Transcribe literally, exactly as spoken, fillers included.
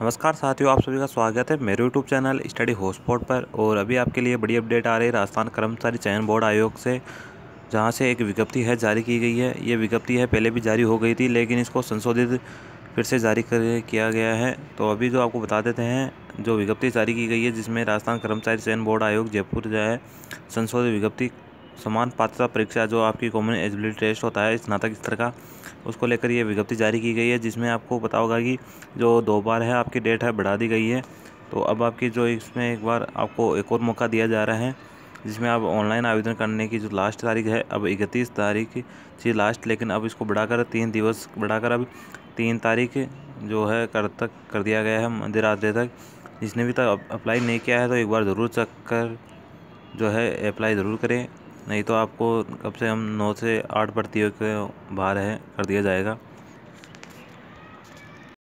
नमस्कार साथियों, आप सभी का स्वागत है मेरे यूट्यूब चैनल स्टडी हॉटस्पॉट पर। और अभी आपके लिए बड़ी अपडेट आ रही है राजस्थान कर्मचारी चयन बोर्ड आयोग से, जहां से एक विज्ञप्ति है जारी की गई है। ये विज्ञप्ति है पहले भी जारी हो गई थी, लेकिन इसको संशोधित फिर से जारी कर किया गया है। तो अभी जो आपको बता देते हैं, जो विज्ञप्ति जारी की गई है जिसमें राजस्थान कर्मचारी चयन बोर्ड आयोग जयपुर जो है संशोधित विज्ञप्ति समान पात्रता परीक्षा जो आपकी कॉमन एलिजिबिलिटी टेस्ट होता है स्नातक स्तर का, उसको लेकर ये विज्ञप्ति जारी की गई है। जिसमें आपको पता होगा कि जो दो बार है आपकी डेट है बढ़ा दी गई है, तो अब आपकी जो इसमें एक बार आपको एक और मौका दिया जा रहा है, जिसमें आप ऑनलाइन आवेदन करने की जो लास्ट तारीख है अब इकतीस तारीख थी लास्ट, लेकिन अब इसको बढ़ाकर तीन दिवस बढ़ाकर अब तीन तारीख जो है कर तक कर दिया गया है, देर रात तक। जिसने भी तक अप्लाई नहीं किया है तो एक बार ज़रूर चक्कर जो है अप्लाई ज़रूर करें, नहीं तो आपको कब से हम नौ से आठ भर्तियों के बाहर है कर दिया जाएगा।